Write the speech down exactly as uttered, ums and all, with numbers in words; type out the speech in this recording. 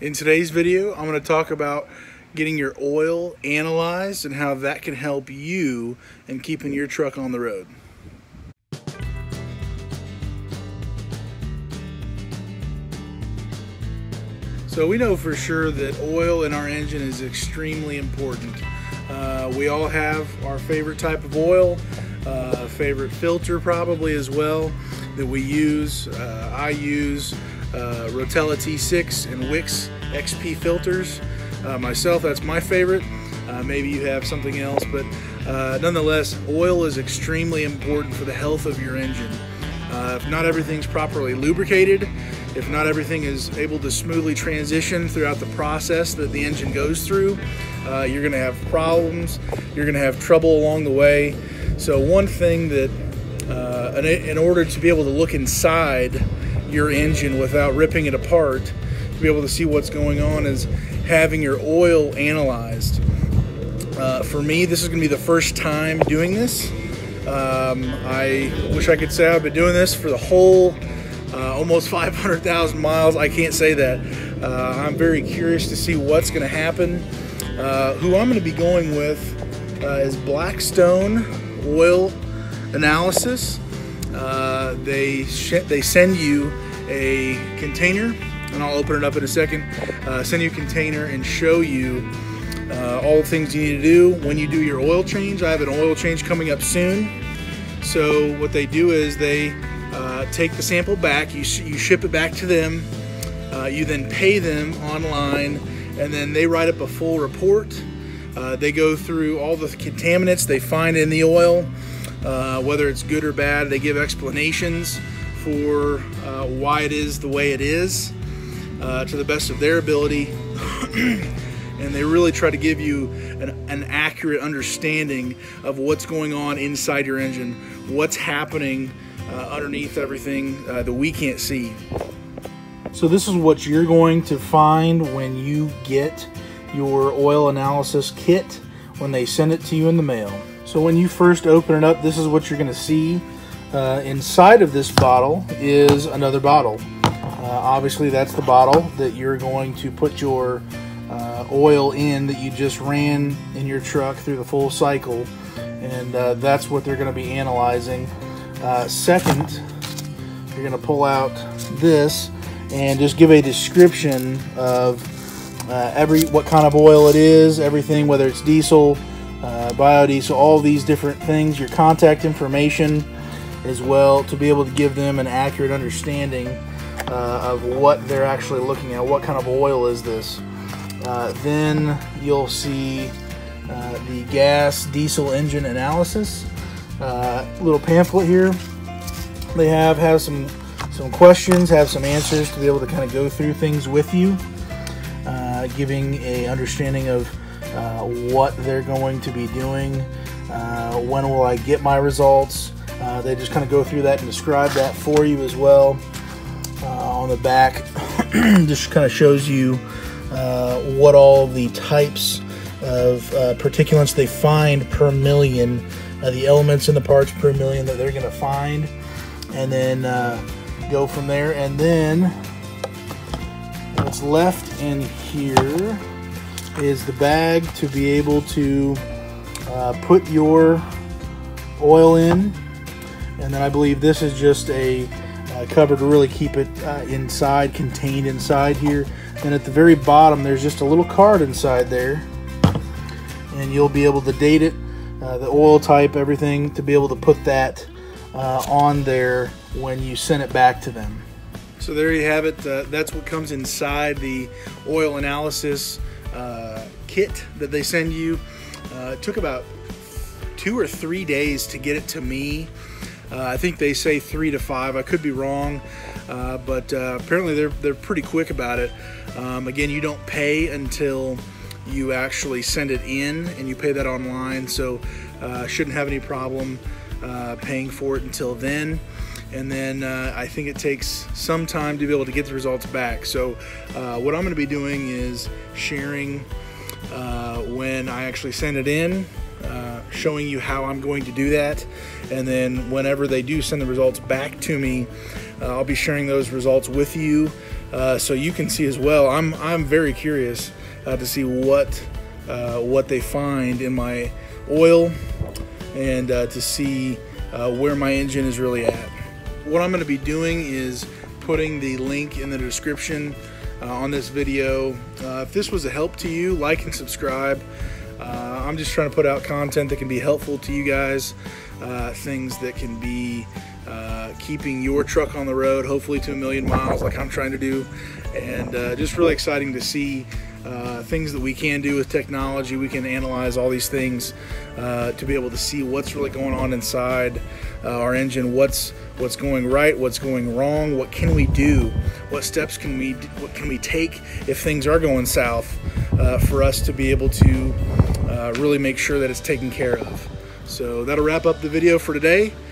In today's video, I'm going to talk about getting your oil analyzed and how that can help you in keeping your truck on the road. So we know for sure that oil in our engine is extremely important. Uh, we all have our favorite type of oil, uh, favorite filter probably as well that we use. Uh, I use Uh, Rotella T six and Wix X P filters. Uh, myself, that's my favorite. Uh, maybe you have something else, but uh, nonetheless, oil is extremely important for the health of your engine. Uh, if not everything's properly lubricated, if not everything is able to smoothly transition throughout the process that the engine goes through, uh, you're going to have problems, you're going to have trouble along the way. So one thing that, uh, in order to be able to look inside your engine without ripping it apart, to be able to see what's going on, is having your oil analyzed. Uh, for me, this is going to be the first time doing this. Um, I wish I could say I've been doing this for the whole uh, almost five hundred thousand miles. I can't say that. Uh, I'm very curious to see what's going to happen. Uh, who I'm going to be going with uh, is Blackstone Oil Analysis. Uh, they, they send you a container, and I'll open it up in a second, uh, send you a container and show you uh, all the things you need to do when you do your oil change. I have an oil change coming up soon. So what they do is they uh, take the sample back, you, sh you ship it back to them, uh, you then pay them online, and then they write up a full report. Uh, they go through all the contaminants they find in the oil. Uh, whether it's good or bad, they give explanations for uh, why it is the way it is uh, to the best of their ability, and they really try to give you an, an accurate understanding of what's going on inside your engine, what's happening uh, underneath everything uh, that we can't see. So this is what you're going to find when you get your oil analysis kit, when they send it to you in the mail. So when you first open it up, this is what you're going to see. Uh, inside of this bottle is another bottle. Uh, obviously, that's the bottle that you're going to put your uh, oil in that you just ran in your truck through the full cycle, and uh, that's what they're going to be analyzing. Uh, second, you're going to pull out this and just give a description of uh, every what kind of oil it is, everything, whether it's diesel, Uh, biodiesel, all these different things, your contact information as well, to be able to give them an accurate understanding uh, of what they're actually looking at, what kind of oil is this. Uh, then you'll see uh, the gas diesel engine analysis. Uh, little pamphlet here. They have, have some, some questions, have some answers to be able to kind of go through things with you, uh, giving a understanding of Uh, what they're going to be doing, uh, when will I get my results. Uh, they just kind of go through that and describe that for you as well. Uh, on the back, just kind of shows you uh, what all the types of uh, particulates they find per million, uh, the elements in the parts per million that they're going to find, and then uh, go from there. And then what's left in here is the bag to be able to uh, put your oil in, and then I believe this is just a uh, cover to really keep it uh, inside, contained inside here. And at the very bottom there's just a little card inside there, and you'll be able to date it, uh, the oil type, everything, to be able to put that uh, on there when you send it back to them. So there you have it. Uh, that's what comes inside the oil analysis Uh, kit that they send you. Uh, it took about two or three days to get it to me. Uh, I think they say three to five. I could be wrong, uh, but uh, apparently they're they're pretty quick about it. Um, again, you don't pay until you actually send it in, and you pay that online, so uh, shouldn't have any problem uh, paying for it until then. And then uh, I think it takes some time to be able to get the results back. So uh, what I'm going to be doing is sharing uh, when I actually send it in, uh, showing you how I'm going to do that. And then whenever they do send the results back to me, uh, I'll be sharing those results with you uh, so you can see as well. I'm I'm very curious uh, to see what uh, what they find in my oil, and uh, to see uh, where my engine is really at. What I'm going to be doing is putting the link in the description uh, on this video. Uh, if this was a help to you, like and subscribe. Uh, I'm just trying to put out content that can be helpful to you guys, uh, things that can be uh, keeping your truck on the road, hopefully to a million miles like I'm trying to do, and uh, just really exciting to see uh, things that we can do with technology. We can analyze all these things uh, to be able to see what's really going on inside uh, our engine, what's what's going right, what's going wrong, what can we do, what steps can we what can we take if things are going south, uh, for us to be able to Uh, really make sure that it's taken care of. So that'll wrap up the video for today.